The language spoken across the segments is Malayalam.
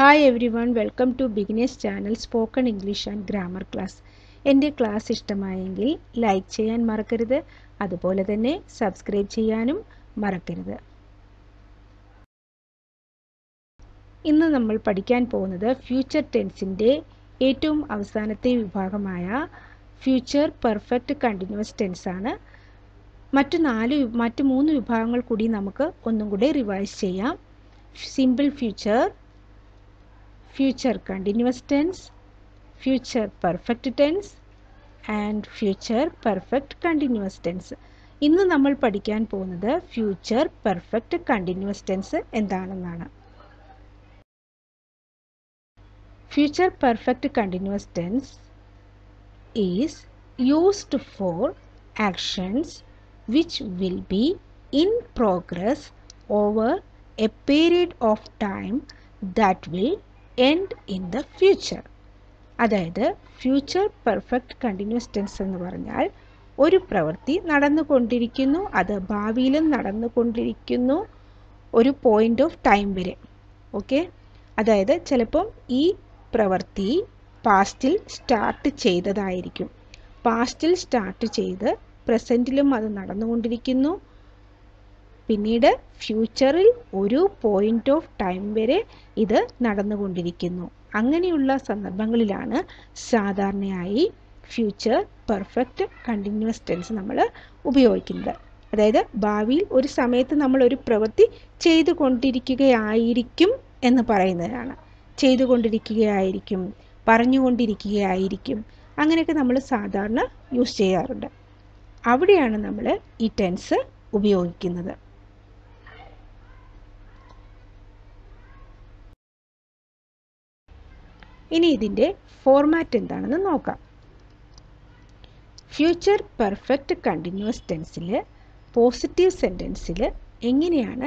Hi everyone, welcome to beginners channel spoken English and grammar class. എൻ്റെ ക്ലാസ് ഇഷ്ടമായെങ്കിൽ ലൈക്ക് ചെയ്യാൻ മറക്കരുത്, അതുപോലെ തന്നെ സബ്സ്ക്രൈബ് ചെയ്യാനും മറക്കരുത്. ഇന്ന് നമ്മൾ പഠിക്കാൻ പോകുന്നത് ഫ്യൂച്ചർ ടെൻസിൻ്റെ ഏറ്റവും അവസാനത്തെ വിഭാഗമായ ഫ്യൂച്ചർ പെർഫെക്റ്റ് കണ്ടിന്യൂസ് ടെൻസ് ആണ്. മറ്റ് മൂന്ന് വിഭാഗങ്ങൾ കൂടി നമുക്ക് ഒന്നും കൂടെ റിവൈസ് ചെയ്യാം. Simple future, future continuous tense, future perfect tense and future perfect continuous tense. ഇന്ന് നമ്മൾ പഠിക്കാൻ പോകുന്നത് future perfect continuous tense എന്താണെന്നാണ്. Future perfect continuous tense is used for actions which will be in progress over a period of time that will end in the future. അതായത് ഫ്യൂച്ചർ പെർഫെക്റ്റ് കണ്ടിന്യൂസ് ടെൻസ് എന്ന് പറഞ്ഞാൽ ഒരു പ്രവൃത്തി നടന്നുകൊണ്ടിരിക്കുന്നു, അത് ഭാവിയിലും നടന്നുകൊണ്ടിരിക്കുന്നു ഒരു പോയിന്റ് ഓഫ് ടൈം വരെ. ഓക്കെ, അതായത് ചിലപ്പം ഈ പ്രവൃത്തി പാസ്റ്റിൽ സ്റ്റാർട്ട് ചെയ്തതായിരിക്കും, പാസ്റ്റിൽ സ്റ്റാർട്ട് ചെയ്ത് പ്രസൻറ്റിലും അത് നടന്നുകൊണ്ടിരിക്കുന്നു, പിന്നീട് ഫ്യൂച്ചറിൽ ഒരു പോയിന്റ് ഓഫ് ടൈം വരെ ഇത് നടന്നുകൊണ്ടിരിക്കുന്നു. അങ്ങനെയുള്ള സന്ദർഭങ്ങളിലാണ് സാധാരണയായി ഫ്യൂച്ചർ പെർഫെക്റ്റ് കണ്ടിന്യൂസ് ടെൻസ് നമ്മൾ ഉപയോഗിക്കുന്നത്. അതായത് ഭാവിയിൽ ഒരു സമയത്ത് നമ്മളൊരു പ്രവൃത്തി ചെയ്തുകൊണ്ടിരിക്കുകയായിരിക്കും എന്ന് പറയുന്നതാണ്. ചെയ്തുകൊണ്ടിരിക്കുകയായിരിക്കും, പറഞ്ഞുകൊണ്ടിരിക്കുകയായിരിക്കും, അങ്ങനെയൊക്കെ നമ്മൾ സാധാരണ യൂസ് ചെയ്യാറുണ്ട്. അവിടെയാണ് നമ്മൾ ഈ ടെൻസ് ഉപയോഗിക്കുന്നത്. ഇനി ഇതിൻ്റെ ഫോർമാറ്റ് എന്താണെന്ന് നോക്കാം. ഫ്യൂച്ചർ പെർഫെക്റ്റ് കണ്ടിന്യൂസ് ടെൻസിൽ പോസിറ്റീവ് സെൻറ്റൻസിൽ എങ്ങനെയാണ്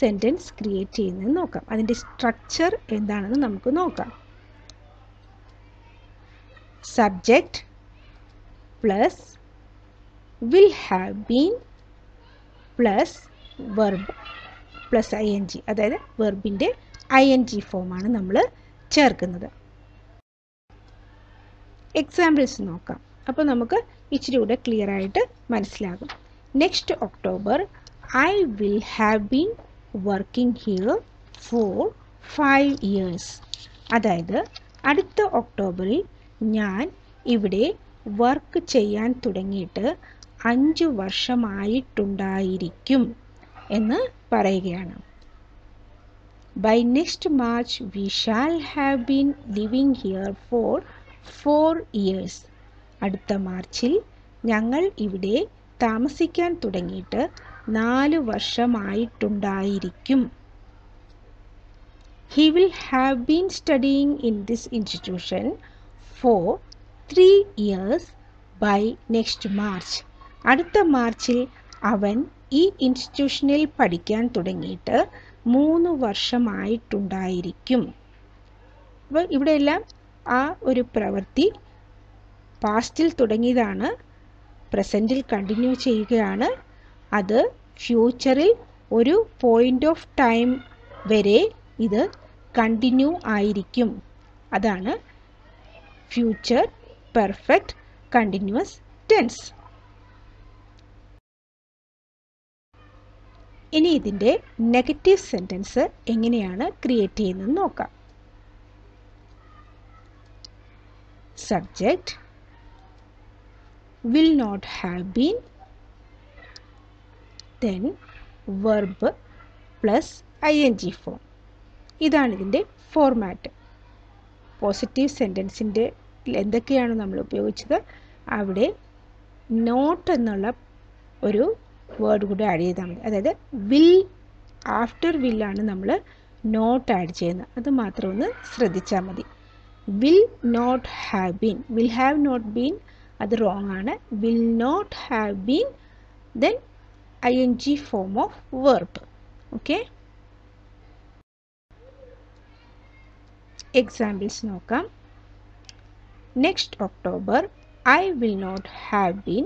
സെൻറ്റൻസ് ക്രിയേറ്റ് ചെയ്യുന്നത് നോക്കാം. അതിൻ്റെ സ്ട്രക്ചർ എന്താണെന്ന് നമുക്ക് നോക്കാം. Subject plus will have been plus verb plus I N G. അതായത് വെർബിൻ്റെ ഐ എൻ ജി ഫോമാണ് നമ്മൾ ചേർക്കുന്നത്. എക്സാമ്പിൾസ് നോക്കാം, അപ്പോൾ നമുക്ക് ഇച്ചിരി കൂടെ ക്ലിയർ ആയിട്ട് മനസ്സിലാകും. Next October I will have been working here for 5 years. അതായത് അടുത്ത ഒക്ടോബറിൽ ഞാൻ ഇവിടെ വർക്ക് ചെയ്യാൻ തുടങ്ങിയിട്ട് 5 വർഷമായിട്ടുണ്ടായിരിക്കും എന്ന് പറയുകയാണ്. By next March we shall have been living here for 4 years. അടുത്ത മാർച്ചിൽ ഞങ്ങൾ ഇവിടെ താമസിക്കാൻ തുടങ്ങിയിട്ട് 4 വർഷമായിട്ടുണ്ടായിരിക്കും. He will have been studying in this institution for 3 years by next March. അടുത്ത മാർച്ചിൽ അവൻ ഈ ഇൻസ്റ്റിറ്റ്യൂഷനിൽ പഠിക്കാൻ തുടങ്ങിയിട്ട് 3 വർഷമായിട്ടുണ്ടായിരിക്കും. അപ്പോൾ ഇവിടെയെല്ലാം ആ ഒരു പ്രവൃത്തി പാസ്റ്റിൽ തുടങ്ങിയതാണ്, പ്രസൻറ്റിൽ കണ്ടിന്യൂ ചെയ്യുകയാണ്, അത് ഫ്യൂച്ചറിൽ ഒരു പോയിൻ്റ് ഓഫ് ടൈം വരെ ഇത് കണ്ടിന്യൂ ആയിരിക്കും. അതാണ് ഫ്യൂച്ചർ പെർഫെക്റ്റ് കണ്ടിന്യൂസ് ടെൻസ്. ഇനി ഇതിൻ്റെ നെഗറ്റീവ് സെൻറ്റൻസ് എങ്ങനെയാണ് ക്രിയേറ്റ് ചെയ്യുന്നത് നോക്കാം. Subject will not have been, then verb plus I N G form. ഇതാണിതിൻ്റെ ഫോർമാറ്റ്. പോസിറ്റീവ് സെൻറ്റൻസിൻ്റെ എന്തൊക്കെയാണ് നമ്മൾ ഉപയോഗിച്ചത്, അവിടെ നോട്ട് എന്നുള്ള ഒരു വേർഡ് കൂടെ ആഡ് ചെയ്താൽ മതി. അതായത് വിൽ, ആഫ്റ്റർ വില്ലാണ് നമ്മൾ നോട്ട് ആഡ് ചെയ്യുന്നത്, അത് മാത്രം ഒന്ന് ശ്രദ്ധിച്ചാൽ മതി. Will not have been, will have not been, അത് റോങ് ആണ്. Will not have been, then I N G form of verb. Okay, examples നോക്കാം. Next October I will not have been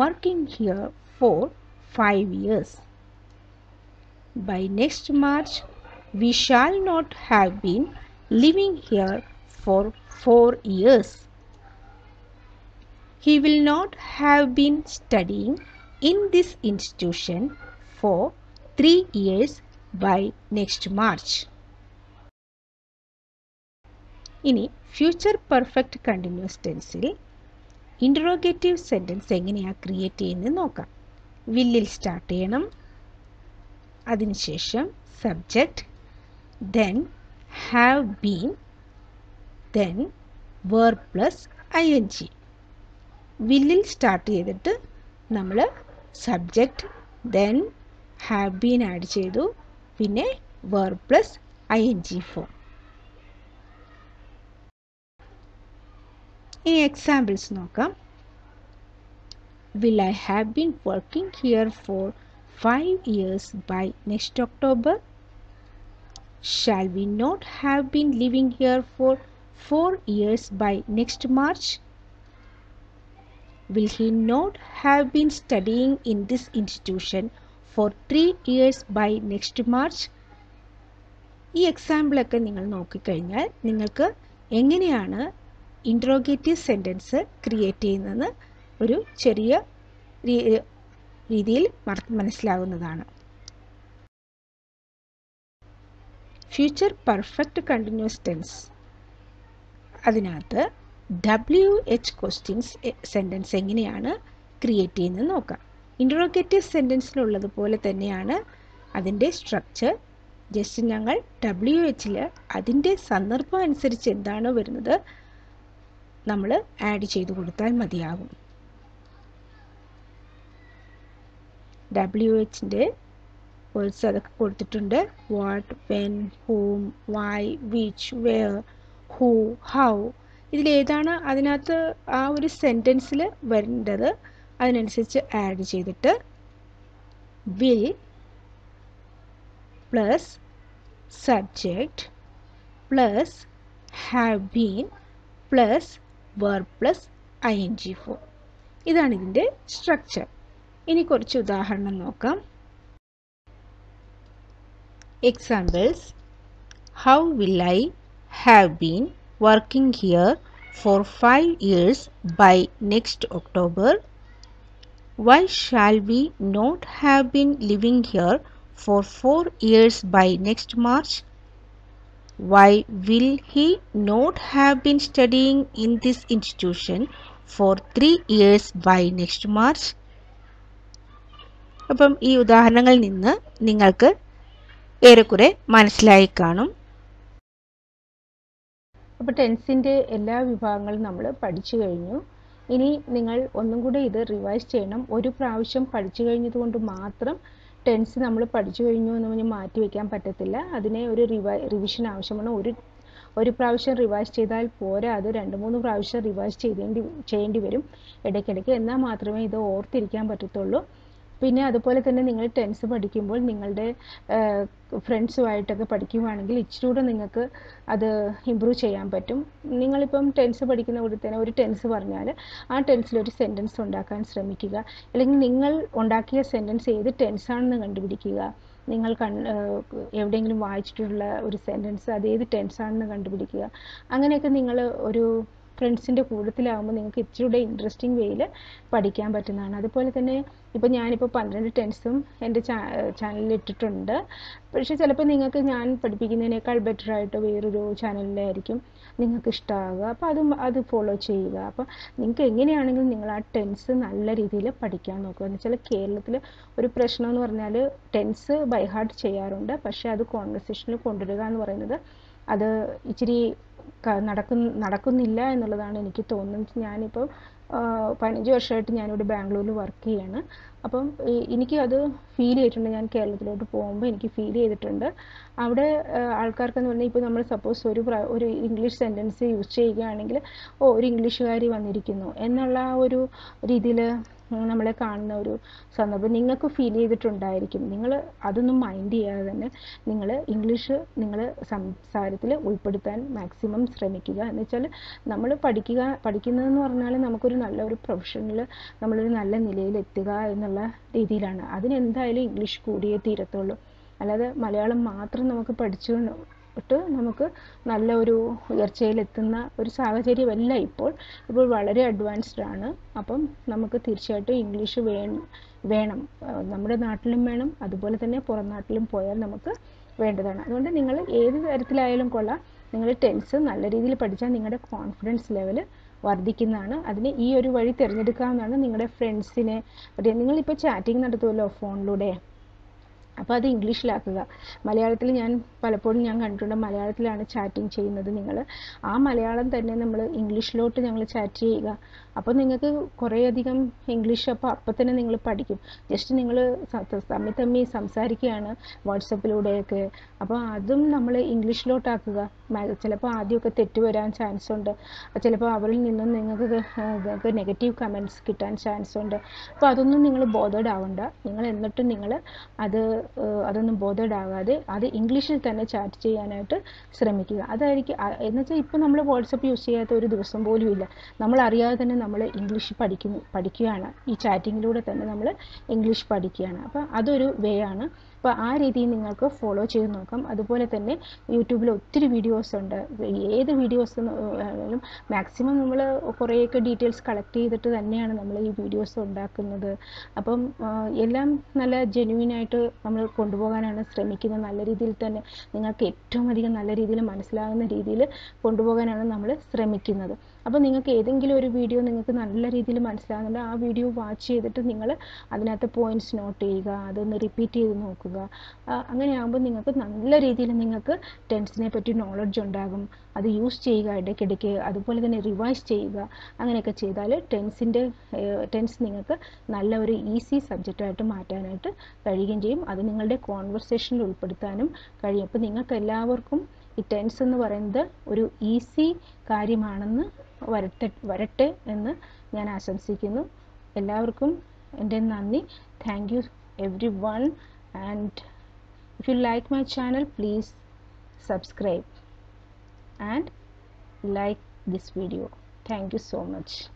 working here for 5 years. By next March we shall not have been living here for 4 years. He will not have been studying in this institution for 3 years by next March. In future perfect continuous tense, interrogative sentence enganeya create cheyine nokka. Will start cheyanam, adinishesham subject, then have been, then verb plus ing. Will start cheyidittu nammal subject, then have been add cheyidu, pinne verb plus ing form. In examples nokkam. Will I have been working here for 5 years by next October? Shall we not have been living here for 4 years by next March? Will he not have been studying in this institution for 3 years by next March? This example is the interrogative sentence create ennu oru cheriya reethiyil manasilaagunnathaanu. Future perfect continuous tense adinathu WH questions sentence engineyanu create ennu nokka. Interrogative sentence il ullathu pole thanneyanu adinte structure. Just nangal WH il adinte sandarbham anusarichu endano varunathu നമ്മൾ ആഡ് ചെയ്തു കൊടുത്താൽ മതിയാകും. ഡബ്ല്യു എച്ചിൻ്റെ വേർഡ്സ് അതൊക്കെ കൊടുത്തിട്ടുണ്ട്. What, when, whom, why, which, where, who, how. ഇതിലേതാണ് അതിനകത്ത് ആ ഒരു സെൻറ്റൻസിൽ വരേണ്ടത്, അതിനനുസരിച്ച് ആഡ് ചെയ്തിട്ട് will plus subject plus have been plus verb plus ing form. ഇതാണ് ഇതിൻ്റെ സ്ട്രക്ചർ. ഇനി കുറച്ച് ഉദാഹരണം നോക്കാം. Examples. How will I have been working here for 5 years by next October? Why shall we not have been living here for 4 years by next March? Why will he not have been studying in this institution for 3 years by next March? അപ്പം ഈ ഉദാഹരണങ്ങളിൽ നിന്ന് നിങ്ങൾക്ക് ഏറെക്കുറെ മനസ്സിലായി കാണും. അപ്പോൾ ടെൻസിൻ്റെ എല്ലാ വിഭാഗങ്ങളും നമ്മൾ പഠിച്ചു കഴിഞ്ഞു. ഇനി നിങ്ങൾ ഒന്നും കൂടെ ഇത് റിവൈസ് ചെയ്യണം. ഒരു പ്രാവശ്യം പഠിച്ചു കഴിഞ്ഞതുകൊണ്ട് മാത്രം ടെൻസ് നമ്മൾ പഠിച്ചു കഴിഞ്ഞു എന്ന് പറഞ്ഞ് മാറ്റി വയ്ക്കാൻ പറ്റത്തില്ല. അതിനെ ഒരു റിവിഷൻ ആവശ്യമാണ്. ഒരു പ്രാവശ്യം റിവൈസ് ചെയ്താൽ പോരാ, അത് 2-3 പ്രാവശ്യം റിവൈസ് ചെയ്യേണ്ടി വരും ഇടയ്ക്കിടയ്ക്ക്. എന്നാൽ മാത്രമേ ഇത് ഓർത്തിരിക്കാൻ പറ്റത്തുള്ളൂ. പിന്നെ അതുപോലെ തന്നെ നിങ്ങൾ ടെൻസ് പഠിക്കുമ്പോൾ നിങ്ങളുടെ ഫ്രണ്ട്സുമായിട്ടൊക്കെ പഠിക്കുകയാണെങ്കിൽ ഇച്ചിരി കൂടെ നിങ്ങൾക്ക് അത് ഇമ്പ്രൂവ് ചെയ്യാൻ പറ്റും. നിങ്ങളിപ്പം ടെൻസ് പഠിക്കുന്ന കൂടി തന്നെ ഒരു ടെൻസ് പറഞ്ഞാൽ ആ ടെൻസിലൊരു സെൻറ്റൻസ് ഉണ്ടാക്കാൻ ശ്രമിക്കുക. അല്ലെങ്കിൽ നിങ്ങൾ ഉണ്ടാക്കിയ സെൻറ്റൻസ് ഏത് ടെൻസാണെന്ന് കണ്ടുപിടിക്കുക. നിങ്ങൾ എവിടെയെങ്കിലും വായിച്ചിട്ടുള്ള ഒരു സെൻറ്റൻസ് അത് ഏത് ടെൻസാണെന്ന് കണ്ടുപിടിക്കുക. അങ്ങനെയൊക്കെ നിങ്ങൾ ഒരു ഫ്രണ്ട്സിൻ്റെ കൂട്ടത്തിലാകുമ്പോൾ നിങ്ങൾക്ക് ഇച്ചിരിയുടെ ഇൻട്രസ്റ്റിംഗ് വേയിൽ പഠിക്കാൻ പറ്റുന്നതാണ്. അതുപോലെ തന്നെ ഇപ്പോൾ ഞാനിപ്പോൾ 12 ടെൻസും എൻ്റെ ചാനലിൽ ഇട്ടിട്ടുണ്ട്. പക്ഷേ ചിലപ്പോൾ നിങ്ങൾക്ക് ഞാൻ പഠിപ്പിക്കുന്നതിനേക്കാൾ ബെറ്ററായിട്ട് വേറൊരു ചാനലിലായിരിക്കും നിങ്ങൾക്ക് ഇഷ്ടമാകുക. അപ്പോൾ അത് ഫോളോ ചെയ്യുക. അപ്പോൾ നിങ്ങൾക്ക് എങ്ങനെയാണെങ്കിലും നിങ്ങൾ ആ ടെൻസ് നല്ല രീതിയിൽ പഠിക്കാൻ നോക്കുക. എന്ന് വെച്ചാൽ കേരളത്തിൽ ഒരു പ്രശ്നം എന്ന് പറഞ്ഞാൽ ടെൻസ് ബൈഹാർട്ട് ചെയ്യാറുണ്ട്. പക്ഷേ അത് കോൺവെർസേഷനിൽ കൊണ്ടുവരിക എന്ന് പറയുന്നത് അത് ഇച്ചിരി നടക്കുന്നില്ല എന്നുള്ളതാണ് എനിക്ക് തോന്നുന്നത്. ഞാനിപ്പോൾ 15 വർഷമായിട്ട് ഞാനിവിടെ ബാംഗ്ലൂരിൽ വർക്ക് ചെയ്യാണ്. അപ്പം എനിക്ക് അത് ഫീൽ ചെയ്തിട്ടുണ്ട്. ഞാൻ കേരളത്തിലോട്ട് പോകുമ്പോൾ എനിക്ക് ഫീൽ ചെയ്തിട്ടുണ്ട്. അവിടെ ആൾക്കാർക്കെന്ന് പറഞ്ഞാൽ ഇപ്പോൾ നമ്മൾ സപ്പോസ് ഒരു ഇംഗ്ലീഷ് സെൻറ്റൻസ് യൂസ് ചെയ്യുകയാണെങ്കിൽ ഓ ഒരു ഇംഗ്ലീഷുകാരി വന്നിരിക്കുന്നു എന്നുള്ള ഒരു രീതിയിൽ നമ്മളെ കാണുന്ന ഒരു സന്ദർഭം നിങ്ങൾക്ക് ഫീൽ ചെയ്തിട്ടുണ്ടായിരിക്കും. നിങ്ങൾ അതൊന്നും മൈൻഡ് ചെയ്യാതെ തന്നെ നിങ്ങൾ ഇംഗ്ലീഷ് നിങ്ങൾ സംസാരത്തിൽ ഉൾപ്പെടുത്താൻ മാക്സിമം ശ്രമിക്കുക. എന്ന് വെച്ചാൽ നമ്മൾ പഠിക്കുന്നതെന്ന് പറഞ്ഞാൽ നമുക്കൊരു നല്ലൊരു പ്രൊഫഷനിൽ നമ്മളൊരു നല്ല നിലയിലെത്തുക എന്നുള്ള രീതിയിലാണ്. അതിനെന്തായാലും ഇംഗ്ലീഷ് കൂടിയേ തീരത്തുള്ളൂ. അല്ലാതെ മലയാളം മാത്രം നമുക്ക് പഠിച്ചു നമുക്ക് നല്ല ഒരു ഉയർച്ചയിലെത്തുന്ന ഒരു സാഹചര്യമല്ല ഇപ്പോൾ. ഇപ്പോൾ വളരെ അഡ്വാൻസ്ഡ് ആണ്. അപ്പം നമുക്ക് തീർച്ചയായിട്ടും ഇംഗ്ലീഷ് വേണം. നമ്മുടെ നാട്ടിലും വേണം, അതുപോലെ തന്നെ പുറം നാട്ടിലും പോയാൽ നമുക്ക് വേണ്ടതാണ്. അതുകൊണ്ട് നിങ്ങൾ ഏത് തരത്തിലായാലും കൊള്ളാം, നിങ്ങൾ ടെൻസ് നല്ല രീതിയിൽ പഠിച്ചാൽ നിങ്ങളുടെ കോൺഫിഡൻസ് ലെവൽ വർദ്ധിക്കുന്നതാണ്. അതിന് ഈ ഒരു വഴി തിരഞ്ഞെടുക്കാവുന്നതാണ്. നിങ്ങളുടെ ഫ്രണ്ട്സിനെ നിങ്ങളിപ്പോൾ ചാറ്റിംഗ് നടത്തുമല്ലോ ഫോണിലൂടെ, അപ്പോൾ അത് ഇംഗ്ലീഷിലാക്കുക. മലയാളത്തിൽ പലപ്പോഴും ഞാൻ കണ്ടിട്ടുണ്ട്, മലയാളത്തിലാണ് ചാറ്റിംഗ് ചെയ്യുന്നത്. നിങ്ങൾ ആ മലയാളം തന്നെ നമ്മൾ ഇംഗ്ലീഷിലോട്ട് ചാറ്റ് ചെയ്യുക. അപ്പോൾ നിങ്ങൾക്ക് കുറേയധികം ഇംഗ്ലീഷ് അപ്പോൾ തന്നെ നിങ്ങൾ പഠിക്കും. ജസ്റ്റ് നിങ്ങൾ തമ്മിൽ സംസാരിക്കുകയാണ് വാട്സപ്പിലൂടെയൊക്കെ, അപ്പോൾ അതും നമ്മൾ ഇംഗ്ലീഷിലോട്ടാക്കുക. ചിലപ്പോൾ ആദ്യമൊക്കെ തെറ്റ് വരാൻ ചാൻസ് ഉണ്ട്, ചിലപ്പോൾ അവരിൽ നിന്നും നിങ്ങൾക്ക് നെഗറ്റീവ് കമൻറ്റ്സ് കിട്ടാൻ ചാൻസ് ഉണ്ട്. അപ്പോൾ അതൊന്നും നിങ്ങൾ ബോതേർഡ് ആവണ്ട. എന്നിട്ടും നിങ്ങൾ അതൊന്നും ബോതേർഡ് ആവാതെ അത് ഇംഗ്ലീഷിൽ തന്നെ ചാറ്റ് ചെയ്യാനായിട്ട് ശ്രമിക്കുക. അതായിരിക്കും എന്നുവെച്ചാൽ ഇപ്പോൾ നമ്മൾ വാട്സപ്പ് യൂസ് ചെയ്യാത്ത ഒരു ദിവസം പോലും ഇല്ല. നമ്മൾ അറിയാതെ തന്നെ നമ്മൾ ഇംഗ്ലീഷ് പഠിക്കുകയാണ്. ഈ ചാറ്റിങ്ങിലൂടെ തന്നെ നമ്മൾ ഇംഗ്ലീഷ് പഠിക്കുകയാണ്. അപ്പോൾ അതൊരു വേ ആണ്. അപ്പോൾ ആ രീതിയിൽ നിങ്ങൾക്ക് ഫോളോ ചെയ്ത് നോക്കാം. അതുപോലെ തന്നെ യൂട്യൂബിൽ ഒത്തിരി വീഡിയോസ് ഉണ്ട്. ഏത് വീഡിയോസ് ആണെങ്കിലും മാക്സിമം നമ്മൾ കുറേയൊക്കെ ഡീറ്റെയിൽസ് കളക്ട് ചെയ്തിട്ട് തന്നെയാണ് നമ്മൾ ഈ വീഡിയോസ് ഉണ്ടാക്കുന്നത്. അപ്പം എല്ലാം നല്ല ജെന്യുവിനായിട്ട് നമ്മൾ കൊണ്ടുപോകാനാണ് ശ്രമിക്കുന്നത്. നല്ല രീതിയിൽ തന്നെ നിങ്ങൾക്ക് ഏറ്റവും അധികം നല്ല രീതിയിൽ മനസ്സിലാകുന്ന രീതിയിൽ കൊണ്ടുപോകാനാണ് നമ്മൾ ശ്രമിക്കുന്നത്. അപ്പോൾ നിങ്ങൾക്ക് ഏതെങ്കിലും ഒരു വീഡിയോ നിങ്ങൾക്ക് നല്ല രീതിയിൽ മനസ്സിലാകുന്നുണ്ട്, ആ വീഡിയോ വാച്ച് ചെയ്തിട്ട് നിങ്ങൾ അതിനകത്ത് പോയിൻറ്റ്സ് നോട്ട് ചെയ്യുക, അതൊന്ന് റിപ്പീറ്റ് ചെയ്ത് നോക്കുക. അങ്ങനെയാകുമ്പോൾ നിങ്ങൾക്ക് നല്ല രീതിയിൽ നിങ്ങൾക്ക് ടെൻസിനെ പറ്റി നോളജ് ഉണ്ടാകും. അത് യൂസ് ചെയ്യുക ഇടയ്ക്കിടയ്ക്ക്, അതുപോലെ തന്നെ റിവൈസ് ചെയ്യുക. അങ്ങനെയൊക്കെ ചെയ്താൽ ടെൻസ് നിങ്ങൾക്ക് നല്ല ഒരു ഈസി സബ്ജക്റ്റായിട്ട് മാറ്റാനായിട്ട് കഴിയുകയും ചെയ്യും. അത് നിങ്ങളുടെ കോൺവെർസേഷനിൽ ഉൾപ്പെടുത്താനും കഴിയും. അപ്പോൾ നിങ്ങൾക്ക് എല്ലാവർക്കും ഈ ടെൻസ് എന്ന് പറയുന്നത് ഒരു ഈസി കാര്യമാണെന്ന് വരട്ടെ എന്ന് ഞാൻ ആശംസിക്കുന്നു. എല്ലാവർക്കും എൻ്റെ നന്ദി. Thank you everyone. And if you like my channel, please subscribe and like this video. Thank you so much.